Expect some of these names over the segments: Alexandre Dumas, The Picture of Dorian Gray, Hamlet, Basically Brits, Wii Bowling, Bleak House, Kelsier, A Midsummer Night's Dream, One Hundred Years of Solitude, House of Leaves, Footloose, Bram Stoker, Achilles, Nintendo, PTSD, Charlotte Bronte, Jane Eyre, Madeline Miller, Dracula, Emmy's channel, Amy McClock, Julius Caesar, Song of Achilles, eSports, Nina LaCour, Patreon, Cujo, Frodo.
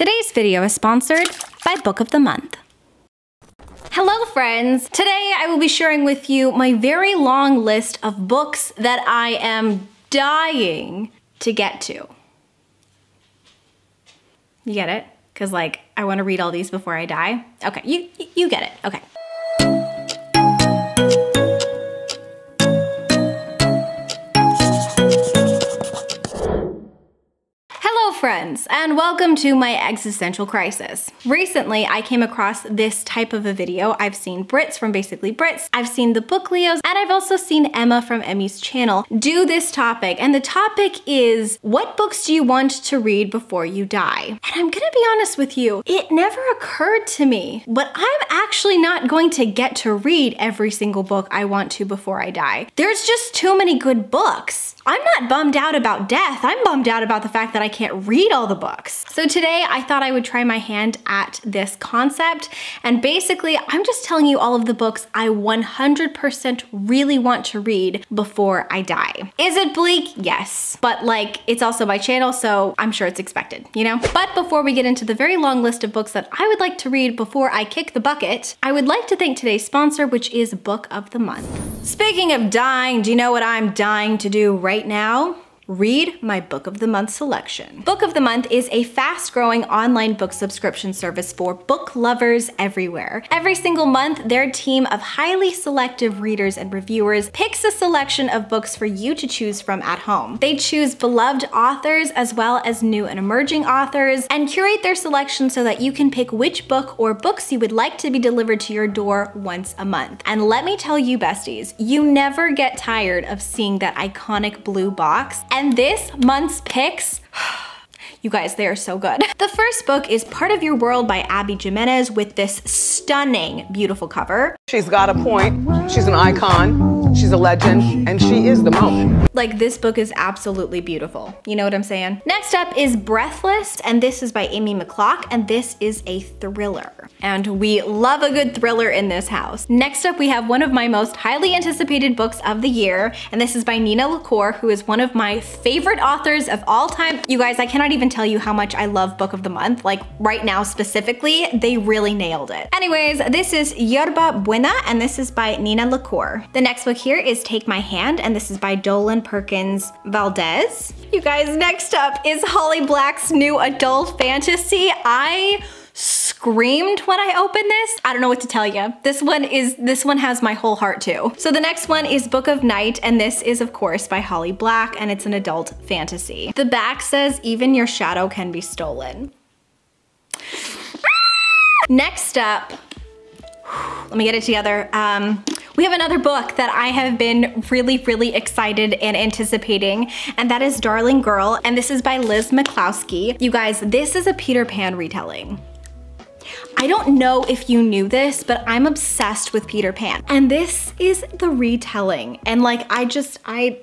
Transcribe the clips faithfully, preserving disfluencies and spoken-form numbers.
Today's video is sponsored by Book of the Month. Hello friends! Today I will be sharing with you my very long list of books that I am dying to get to. You get it? Because like, I want to read all these before I die. Okay, you, you get it, okay. Friends, and welcome to my existential crisis. Recently, I came across this type of a video. I've seen Brits from Basically Brits, I've seen the Book Leos, and I've also seen Emma from Emmy's Channel do this topic, and the topic is, what books do you want to read before you die? And I'm gonna be honest with you, it never occurred to me, but I'm actually not going to get to read every single book I want to before I die. There's just too many good books. I'm not bummed out about death, I'm bummed out about the fact that I can't read all the books. So today I thought I would try my hand at this concept, and basically I'm just telling you all of the books I one hundred percent really want to read before I die. Is it bleak? Yes, but like, it's also my channel, so I'm sure it's expected, you know? But before we get into the very long list of books that I would like to read before I kick the bucket, I would like to thank today's sponsor, which is Book of the Month. Speaking of dying, do you know what I'm dying to do right now? Read my Book of the Month selection. Book of the Month is a fast-growing online book subscription service for book lovers everywhere. Every single month, their team of highly selective readers and reviewers picks a selection of books for you to choose from at home. They choose beloved authors as well as new and emerging authors and curate their selection so that you can pick which book or books you would like to be delivered to your door once a month. And let me tell you besties, you never get tired of seeing that iconic blue box. And this month's picks, you guys, they are so good. The first book is Part of Your World by Abby Jimenez with this stunning, beautiful cover. She's got a point, she's an icon, she's a legend, and she is the moment. Like, this book is absolutely beautiful. You know what I'm saying? Next up is Breathless, and this is by Amy McClock, and this is a thriller. And we love a good thriller in this house. Next up, we have one of my most highly anticipated books of the year, and this is by Nina LaCour, who is one of my favorite authors of all time. You guys, I cannot even tell you how much I love Book of the Month. Like, right now specifically, they really nailed it. Anyways, this is Yerba Buena, and this is by Nina LaCour. The next book here is Take My Hand, and this is by Dolan Perkins Valdez. You guys, next up is Holly Black's new adult fantasy. I screamed when I opened this. I don't know what to tell you. This one is, this one has my whole heart too. So the next one is Book of Night, and this is of course by Holly Black, and it's an adult fantasy. The back says, even your shadow can be stolen. Next up, let me get it together. Um, We have another book that I have been really, really excited and anticipating, and that is Darling Girl, and this is by Liz McCloskey. You guys, this is a Peter Pan retelling. I don't know if you knew this, but I'm obsessed with Peter Pan, and this is the retelling, and like, I just, I...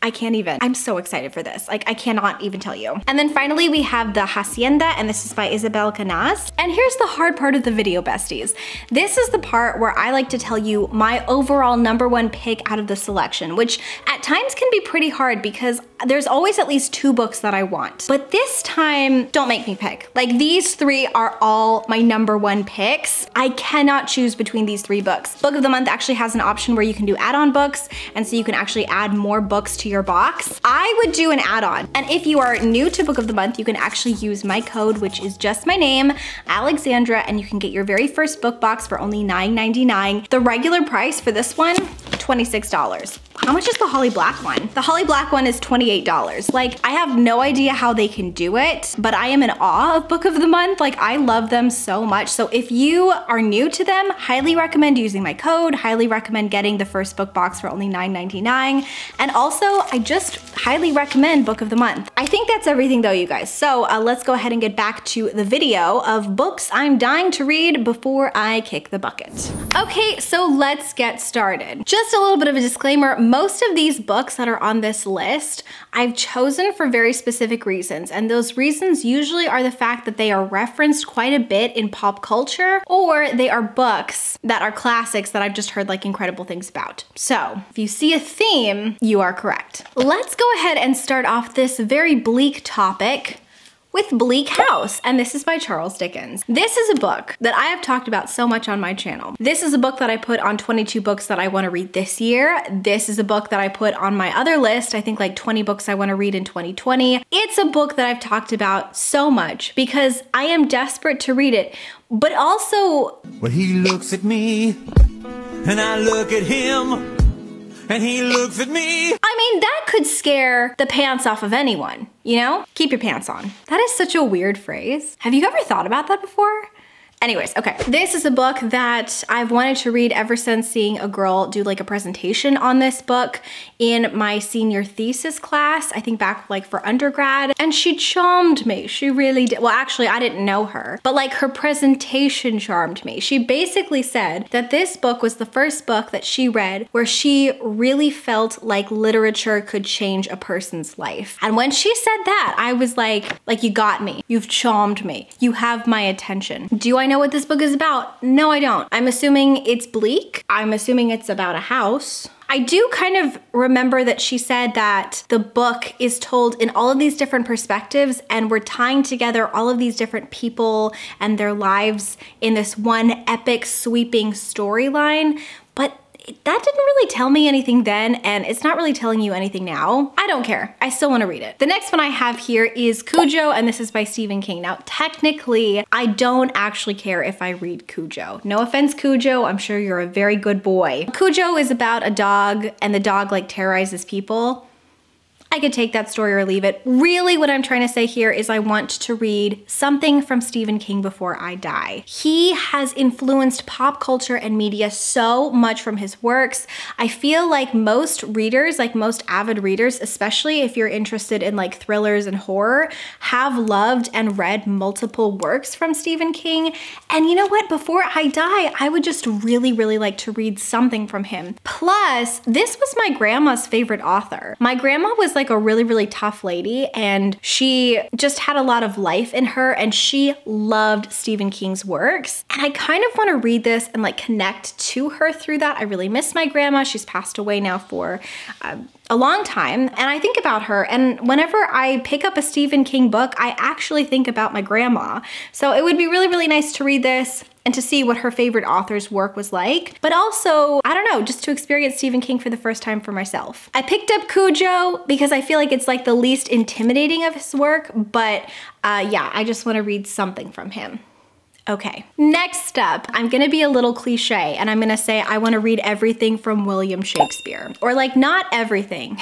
I can't even. I'm so excited for this. Like, I cannot even tell you. And then finally, we have The Hacienda, and this is by Isabel Cañas. And here's the hard part of the video, besties. This is the part where I like to tell you my overall number one pick out of the selection, which at times can be pretty hard because there's always at least two books that I want. But this time, don't make me pick. Like, these three are all my number one picks. I cannot choose between these three books. Book of the Month actually has an option where you can do add-on books, and so you can actually add more books to your box. I would do an add-on. And if you are new to Book of the Month, you can actually use my code, which is just my name, Alexandra, and you can get your very first book box for only nine ninety-nine. The regular price for this one, twenty-six dollars. How much is the Holly Black one? The Holly Black one is twenty-eight dollars. Like, I have no idea how they can do it, but I am in awe of Book of the Month. Like, I love them so much. So if you are new to them, highly recommend using my code, highly recommend getting the first book box for only nine ninety-nine. And also, I just highly recommend Book of the Month. I think that's everything though, you guys. So uh, let's go ahead and get back to the video of books I'm dying to read before I kick the bucket. Okay, so let's get started. Just a little bit of a disclaimer, most of these books that are on this list, I've chosen for very specific reasons, and those reasons usually are the fact that they are referenced quite a bit in pop culture, or they are books that are classics that I've just heard like incredible things about. So if you see a theme, you are correct. Let's go ahead and start off this very bleak topic with Bleak House, and this is by Charles Dickens. This is a book that I have talked about so much on my channel. This is a book that I put on twenty-two books that I want to read this year. This is a book that I put on my other list, I think like twenty books I want to read in twenty twenty. It's a book that I've talked about so much because I am desperate to read it, but also... Well, he looks at me, and I look at him, and he looks at me. I mean, that could scare the pants off of anyone, you know? Keep your pants on. That is such a weird phrase. Have you ever thought about that before? Anyways, okay. This is a book that I've wanted to read ever since seeing a girl do like a presentation on this book in my senior thesis class, I think back like for undergrad, and she charmed me. She really did. Well, actually I didn't know her, but like her presentation charmed me. She basically said that this book was the first book that she read where she really felt like literature could change a person's life. And when she said that, I was like, like you got me, you've charmed me, you have my attention. Do I know what this book is about? No, I don't. I'm assuming it's bleak. I'm assuming it's about a house. I do kind of remember that she said that the book is told in all of these different perspectives and we're tying together all of these different people and their lives in this one epic sweeping storyline, but that didn't really tell me anything then, and it's not really telling you anything now. I don't care. I still want to read it. The next one I have here is Cujo, and this is by Stephen King. Now, technically, I don't actually care if I read Cujo. No offense, Cujo. I'm sure you're a very good boy. Cujo is about a dog, and the dog, like, terrorizes people. I could take that story or leave it. Really, what I'm trying to say here is I want to read something from Stephen King before I die. He has influenced pop culture and media so much from his works. I feel like most readers, like most avid readers, especially if you're interested in like thrillers and horror, have loved and read multiple works from Stephen King. And you know what? Before I die, I would just really, really like to read something from him. Plus, this was my grandma's favorite author. My grandma was like a really, really tough lady, and she just had a lot of life in her, and she loved Stephen King's works. And I kind of want to read this and like connect to her through that. I really miss my grandma. She's passed away now for uh, a long time, and I think about her, and whenever I pick up a Stephen King book, I actually think about my grandma. So it would be really, really nice to read this and to see what her favorite author's work was like, but also, I don't know, just to experience Stephen King for the first time for myself. I picked up Cujo because I feel like it's like the least intimidating of his work, but uh, yeah, I just wanna read something from him. Okay, next up, I'm gonna be a little cliche and I'm gonna say I wanna read everything from William Shakespeare, or like not everything,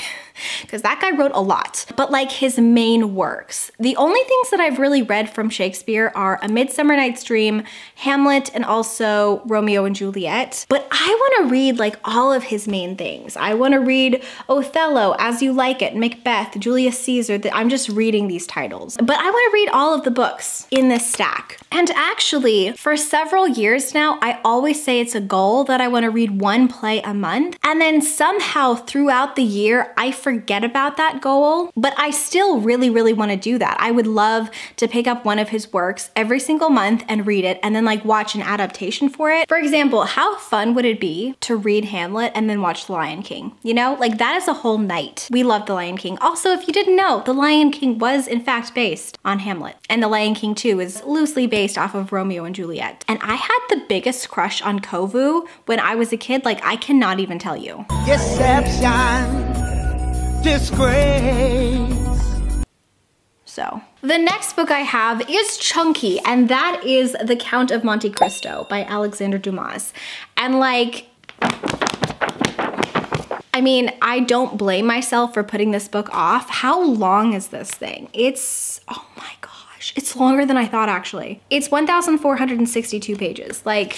because that guy wrote a lot, but like his main works. The only things that I've really read from Shakespeare are A Midsummer Night's Dream, Hamlet, and also Romeo and Juliet, but I wanna read like all of his main things. I wanna read Othello, As You Like It, Macbeth, Julius Caesar. I'm just reading these titles, but I wanna read all of the books in this stack. And actually, for several years now, I always say it's a goal that I want to read one play a month, and then somehow throughout the year, I forget about that goal, but I still really, really want to do that. I would love to pick up one of his works every single month and read it, and then like watch an adaptation for it. For example, how fun would it be to read Hamlet and then watch The Lion King? You know, like that is a whole night. We love The Lion King. Also, if you didn't know, The Lion King was in fact based on Hamlet, and The Lion King two is loosely based off of Romeo Romeo and Juliet. And I had the biggest crush on Kovu when I was a kid, like I cannot even tell you. Deception, disgrace. So. The next book I have is chunky, and that is The Count of Monte Cristo by Alexandre Dumas. And like, I mean, I don't blame myself for putting this book off. How long is this thing? It's, oh my God. It's longer than I thought, actually. It's one thousand four hundred sixty-two pages. Like,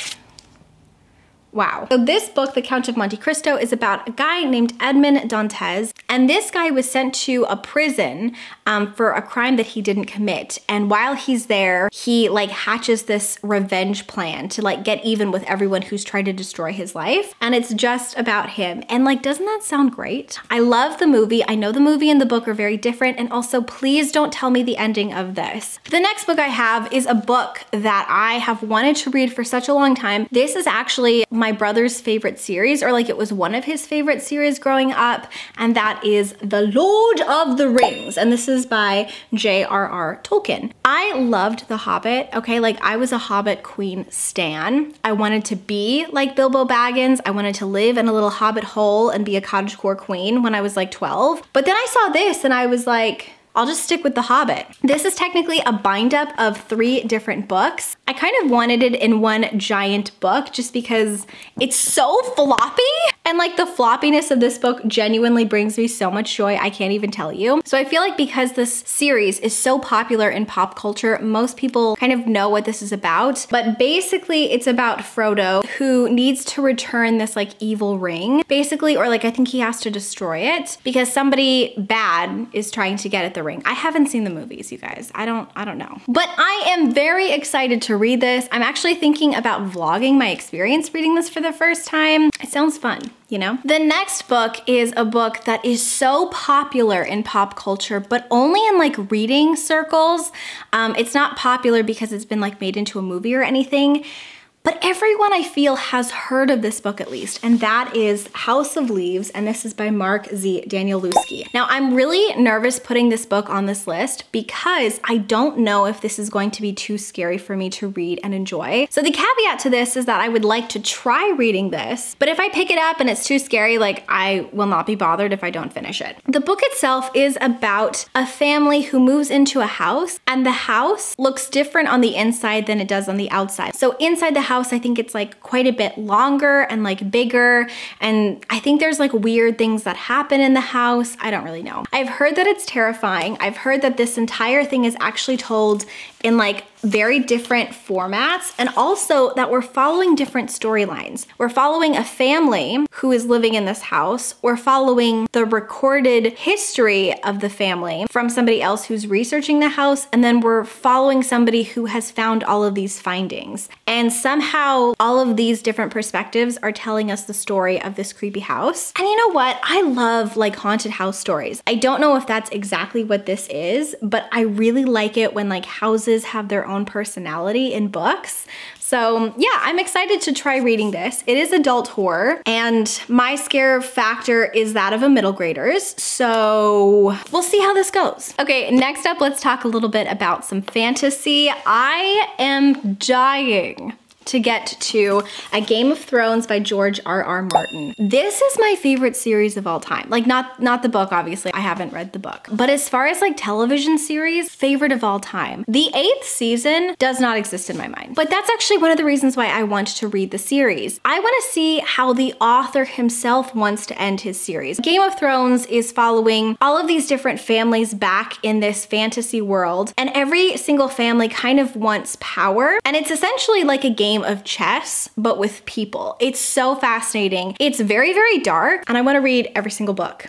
wow. So this book, The Count of Monte Cristo, is about a guy named Edmond Dantes, and this guy was sent to a prison um, for a crime that he didn't commit. And while he's there, he like hatches this revenge plan to like get even with everyone who's tried to destroy his life. And it's just about him. And like, doesn't that sound great? I love the movie. I know the movie and the book are very different. And also, please don't tell me the ending of this. The next book I have is a book that I have wanted to read for such a long time. This is actually my brother's favorite series, or like it was one of his favorite series growing up, and that is The Lord of the Rings, and this is by J R R Tolkien. I loved The Hobbit, okay? Like I was a Hobbit queen stan. I wanted to be like Bilbo Baggins. I wanted to live in a little Hobbit hole and be a cottagecore queen when I was like twelve. But then I saw this and I was like, I'll just stick with The Hobbit. This is technically a bind up of three different books. I kind of wanted it in one giant book just because it's so floppy. And like the floppiness of this book genuinely brings me so much joy, I can't even tell you. So I feel like because this series is so popular in pop culture, most people kind of know what this is about. But basically it's about Frodo who needs to return this like evil ring, basically, or like I think he has to destroy it because somebody bad is trying to get at the ring. I haven't seen the movies, you guys. I don't I don't know. But I am very excited to read this. I'm actually thinking about vlogging my experience reading this for the first time. It sounds fun, you know? The next book is a book that is so popular in pop culture, but only in like reading circles. Um, it's not popular because it's been like made into a movie or anything, but everyone I feel has heard of this book at least, and that is House of Leaves, and this is by Mark Z. Danielewski. Now, I'm really nervous putting this book on this list because I don't know if this is going to be too scary for me to read and enjoy. So the caveat to this is that I would like to try reading this, but if I pick it up and it's too scary, like I will not be bothered if I don't finish it. The book itself is about a family who moves into a house, and the house looks different on the inside than it does on the outside. So inside the house, I think it's like quite a bit longer and like bigger, and I think there's like weird things that happen in the house. I don't really know. I've heard that it's terrifying. I've heard that this entire thing is actually told in like very different formats, and also that we're following different storylines. We're following a family who is living in this house. We're following the recorded history of the family from somebody else who's researching the house, and then we're following somebody who has found all of these findings. And somehow all of these different perspectives are telling us the story of this creepy house. And you know what? I love like haunted house stories. I don't know if that's exactly what this is, but I really like it when like houses have their own personality in books. So yeah, I'm excited to try reading this. It is adult horror, and my scare factor is that of a middle grader's. So we'll see how this goes. Okay, next up, let's talk a little bit about some fantasy. I am dying to get to A Game of Thrones by George R R Martin. This is my favorite series of all time. Like not, not the book, obviously, I haven't read the book. But as far as like television series, favorite of all time. The eighth season does not exist in my mind, but that's actually one of the reasons why I want to read the series. I wanna see how the author himself wants to end his series. Game of Thrones is following all of these different families back in this fantasy world, and every single family kind of wants power. And it's essentially like a game of chess, but with people. It's so fascinating. It's very, very dark, and I want to read every single book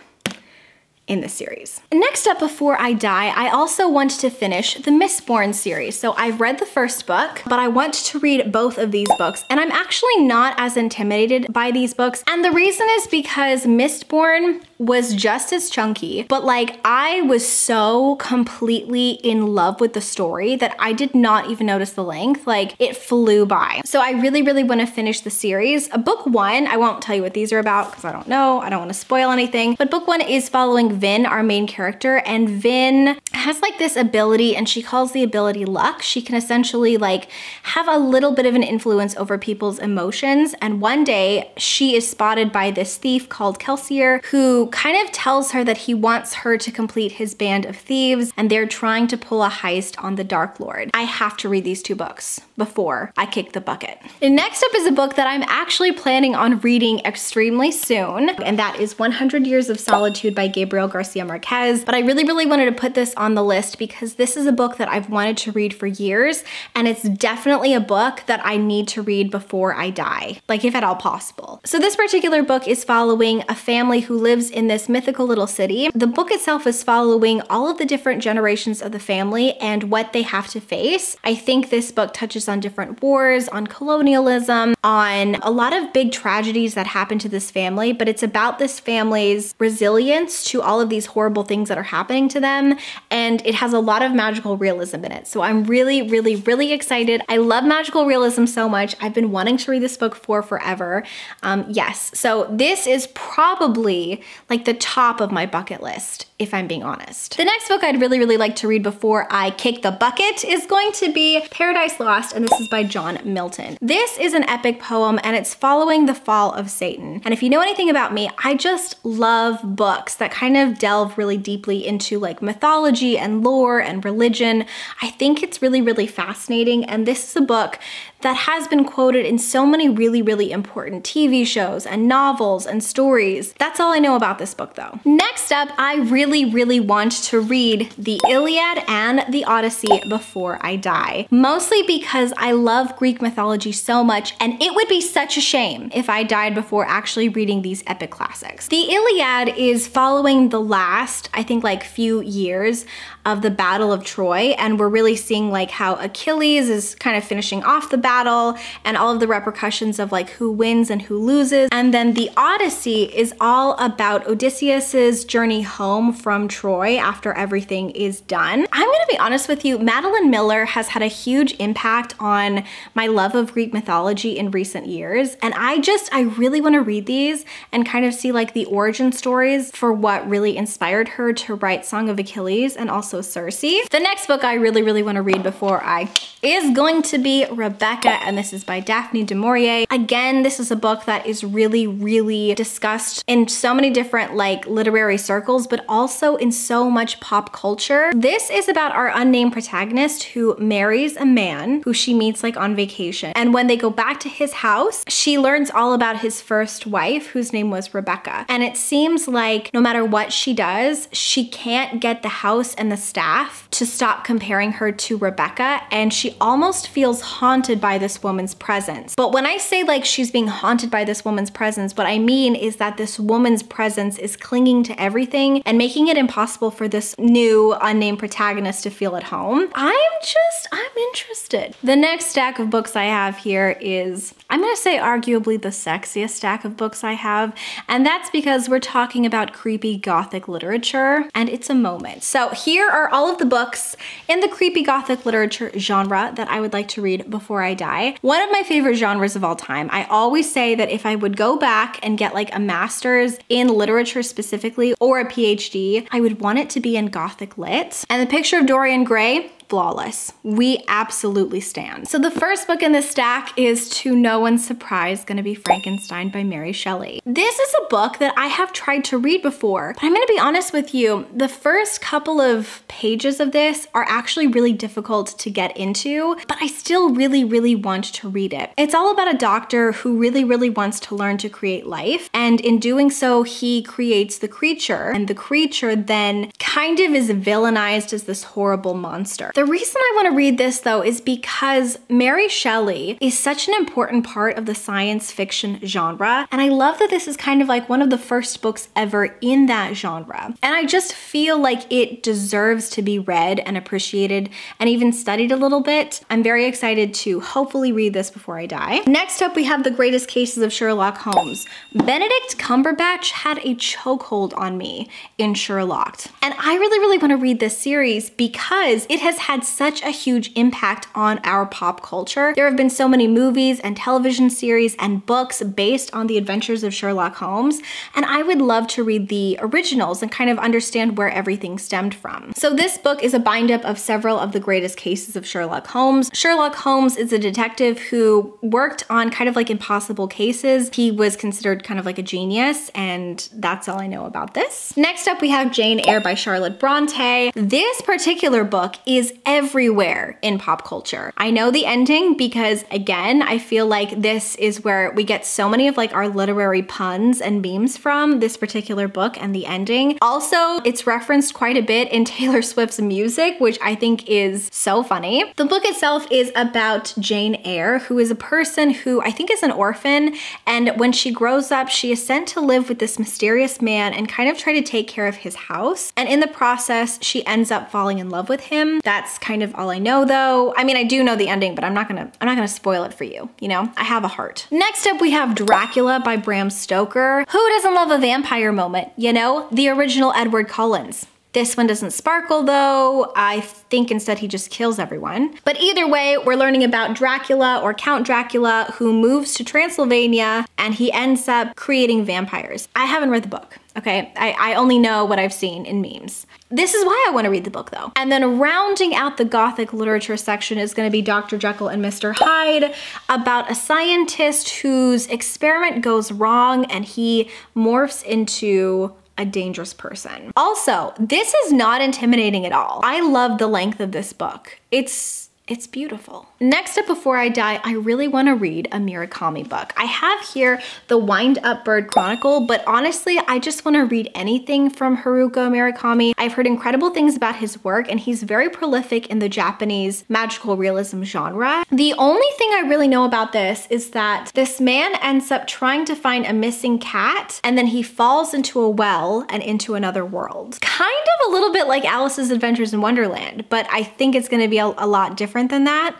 in this series. Next up, before I die, I also want to finish the Mistborn series. So I've read the first book, but I want to read both of these books, and I'm actually not as intimidated by these books. And the reason is because Mistborn was just as chunky, but like I was so completely in love with the story that I did not even notice the length. Like it flew by. So I really, really want to finish the series. Book one, I won't tell you what these are about because I don't know. I don't want to spoil anything, but book one is following Vin, our main character, and Vin has like this ability, and she calls the ability luck. She can essentially like have a little bit of an influence over people's emotions, and one day she is spotted by this thief called Kelsier, who kind of tells her that he wants her to complete his band of thieves, and they're trying to pull a heist on the Dark Lord. I have to read these two books before I kick the bucket. And next up is a book that I'm actually planning on reading extremely soon, and that is one hundred years of Solitude by Gabriel Garcia Marquez. But I really, really wanted to put this on the list because this is a book that I've wanted to read for years, and it's definitely a book that I need to read before I die, like if at all possible. So this particular book is following a family who lives in in this mythical little city. The book itself is following all of the different generations of the family and what they have to face. I think this book touches on different wars, on colonialism, on a lot of big tragedies that happen to this family, but it's about this family's resilience to all of these horrible things that are happening to them, and it has a lot of magical realism in it. So I'm really, really, really excited. I love magical realism so much. I've been wanting to read this book for forever. Um, yes, so this is probably like the top of my bucket list, if I'm being honest. The next book I'd really, really like to read before I kick the bucket is going to be Paradise Lost, and this is by John Milton. This is an epic poem, and it's following the fall of Satan. And if you know anything about me, I just love books that kind of delve really deeply into like mythology and lore and religion. I think it's really, really fascinating, and this is a book that has been quoted in so many really, really important T V shows and novels and stories. That's all I know about this book though. Next up, I really, really want to read The Iliad and The Odyssey before I die, mostly because I love Greek mythology so much, and it would be such a shame if I died before actually reading these epic classics. The Iliad is following the last, I think like few years of the Battle of Troy, and we're really seeing like how Achilles is kind of finishing off the battle battle and all of the repercussions of like who wins and who loses. And then the Odyssey is all about Odysseus's journey home from Troy after everything is done. I'm gonna be honest with you, Madeline Miller has had a huge impact on my love of Greek mythology in recent years. And I just, I really wanna read these and kind of see like the origin stories for what really inspired her to write Song of Achilles and also Circe. The next book I really, really wanna read before I is going to be Rebecca, and this is by Daphne du Maurier. Again, this is a book that is really, really discussed in so many different like literary circles, but also in so much pop culture. This is about our unnamed protagonist who marries a man who she meets like on vacation. And when they go back to his house, she learns all about his first wife, whose name was Rebecca. And it seems like no matter what she does, she can't get the house and the staff to stop comparing her to Rebecca. And she almost feels haunted by this woman's presence. But when I say like she's being haunted by this woman's presence, what I mean is that this woman's presence is clinging to everything and making it impossible for this new unnamed protagonist to feel at home. I'm just, I'm interested. The next stack of books I have here is, I'm gonna say arguably the sexiest stack of books I have, and that's because we're talking about creepy gothic literature, and it's a moment. So here are all of the books in the creepy gothic literature genre that I would like to read before I die. One of my favorite genres of all time. I always say that if I would go back and get like a master's in literature specifically, or a PhD, I would want it to be in gothic lit. And The Picture of Dorian Gray, flawless. We absolutely stand. So the first book in the stack is, to no one's surprise, gonna be Frankenstein by Mary Shelley. This is a book that I have tried to read before, but I'm gonna be honest with you, the first couple of pages of this are actually really difficult to get into, but I still really, really want to read it. It's all about a doctor who really, really wants to learn to create life, and in doing so, he creates the creature, and the creature then kind of is villainized as this horrible monster. The reason I want to read this though is because Mary Shelley is such an important part of the science fiction genre, and I love that this is kind of like one of the first books ever in that genre. And I just feel like it deserves to be read and appreciated and even studied a little bit. I'm very excited to hopefully read this before I die. Next up, we have The Greatest Cases of Sherlock Holmes. Benedict Cumberbatch had a chokehold on me in Sherlock, and I really, really want to read this series because it has had had such a huge impact on our pop culture. There have been so many movies and television series and books based on the adventures of Sherlock Holmes, and I would love to read the originals and kind of understand where everything stemmed from. So this book is a bind-up of several of the greatest cases of Sherlock Holmes. Sherlock Holmes is a detective who worked on kind of like impossible cases. He was considered kind of like a genius, and that's all I know about this. Next up, we have Jane Eyre by Charlotte Bronte. This particular book is everywhere in pop culture. I know the ending because, again, I feel like this is where we get so many of like our literary puns and memes from, this particular book and the ending. Also, it's referenced quite a bit in Taylor Swift's music, which I think is so funny. The book itself is about Jane Eyre, who is a person who I think is an orphan, and when she grows up, she is sent to live with this mysterious man and kind of try to take care of his house. And in the process, she ends up falling in love with him. That's kind of all I know, though. I mean, I do know the ending, but I'm not gonna I'm not gonna spoil it for you, you know? I have a heart. Next up, we have Dracula by Bram Stoker. Who doesn't love a vampire moment, you know? The original Edward Collins. This one doesn't sparkle though. I think instead he just kills everyone. But either way, we're learning about Dracula, or Count Dracula, who moves to Transylvania and he ends up creating vampires. I haven't read the book. Okay, I, I only know what I've seen in memes. This is why I want to read the book though. And then rounding out the Gothic literature section is going to be Doctor Jekyll and Mister Hyde, about a scientist whose experiment goes wrong and he morphs into a dangerous person. Also, this is not intimidating at all. I love the length of this book. It's It's beautiful. Next up, before I die, I really want to read a Murakami book. I have here The Wind Up Bird Chronicle, but honestly, I just want to read anything from Haruko Murakami. I've heard incredible things about his work, and he's very prolific in the Japanese magical realism genre. The only thing I really know about this is that this man ends up trying to find a missing cat, and then he falls into a well and into another world. Kind of a little bit like Alice's Adventures in Wonderland, but I think it's going to be a, a lot different than that.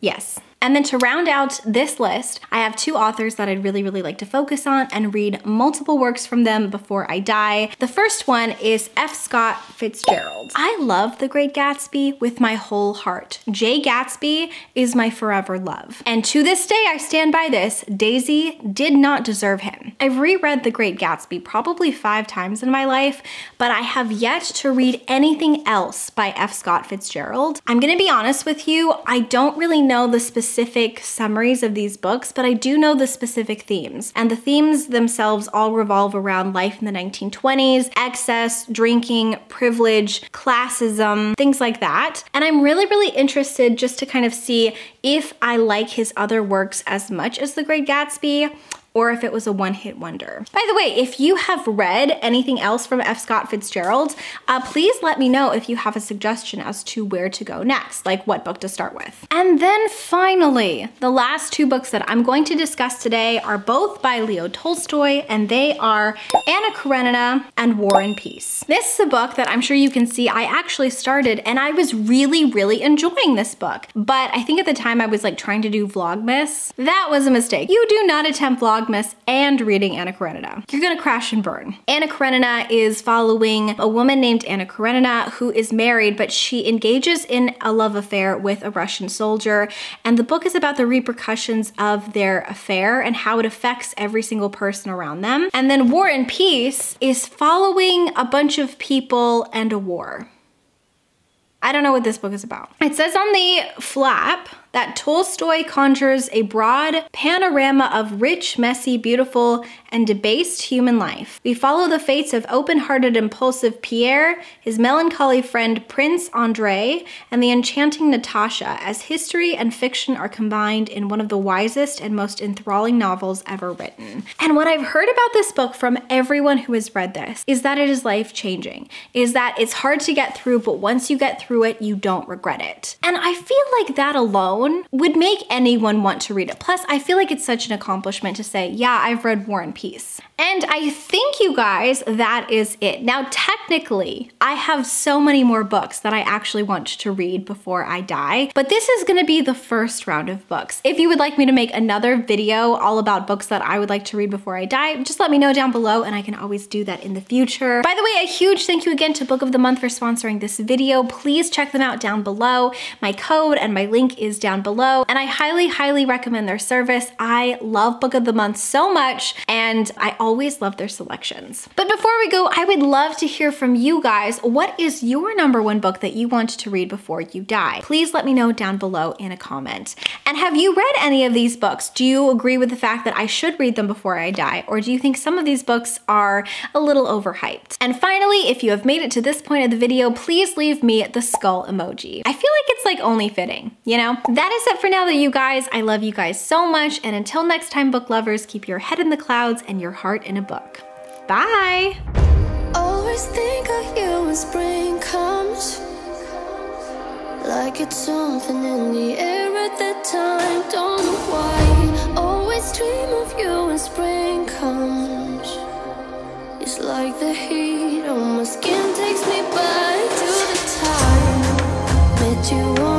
Yes. And then to round out this list, I have two authors that I'd really, really like to focus on and read multiple works from them before I die. The first one is F. Scott Fitzgerald. I love The Great Gatsby with my whole heart. Jay Gatsby is my forever love. And to this day, I stand by this. Daisy did not deserve him. I've reread The Great Gatsby probably five times in my life, but I have yet to read anything else by F. Scott Fitzgerald. I'm gonna be honest with you, I don't really know the specific specific summaries of these books, but I do know the specific themes. And the themes themselves all revolve around life in the nineteen twenties, excess, drinking, privilege, classism, things like that. And I'm really, really interested just to kind of see if I like his other works as much as The Great Gatsby, or if it was a one-hit wonder. By the way, if you have read anything else from F. Scott Fitzgerald, uh, please let me know if you have a suggestion as to where to go next, like what book to start with. And then finally, the last two books that I'm going to discuss today are both by Leo Tolstoy, and they are Anna Karenina and War and Peace. This is a book that I'm sure you can see I actually started, and I was really, really enjoying this book. But I think at the time I was like trying to do Vlogmas. That was a mistake. You do not attempt Vlogmas and reading Anna Karenina. You're gonna crash and burn. Anna Karenina is following a woman named Anna Karenina who is married, but she engages in a love affair with a Russian soldier. And the book is about the repercussions of their affair and how it affects every single person around them. And then War and Peace is following a bunch of people and a war. I don't know what this book is about. It says on the flap that Tolstoy conjures a broad panorama of rich, messy, beautiful, and debased human life. We follow the fates of open-hearted, impulsive Pierre, his melancholy friend Prince Andrei, and the enchanting Natasha, as history and fiction are combined in one of the wisest and most enthralling novels ever written. And what I've heard about this book from everyone who has read this is that it is life-changing, is that it's hard to get through, but once you get through it, you don't regret it. And I feel like that alone would make anyone want to read it. Plus, I feel like it's such an accomplishment to say, yeah, I've read War and Peace. And I think, you guys, that is it. Now, technically, I have so many more books that I actually want to read before I die, but this is gonna be the first round of books. If you would like me to make another video all about books that I would like to read before I die, just let me know down below and I can always do that in the future. By the way, a huge thank you again to Book of the Month for sponsoring this video. Please Please check them out down below. My code and my link is down below, and I highly, highly recommend their service. I love Book of the Month so much, and I always always love their selections. But before we go, I would love to hear from you guys. What is your number one book that you want to read before you die? Please let me know down below in a comment. And have you read any of these books? Do you agree with the fact that I should read them before I die? Or do you think some of these books are a little overhyped? And finally, if you have made it to this point of the video, please leave me the skull emoji. I feel like it's like only fitting, you know? That is it for now though, you guys. I love you guys so much. And until next time, book lovers, keep your head in the clouds and your heart in a book. Bye. Always think of you when spring comes, like it's something in the air at that time. Don't know why. Always dream of you when spring comes. It's like the heat on my skin takes me back to the time. Met you.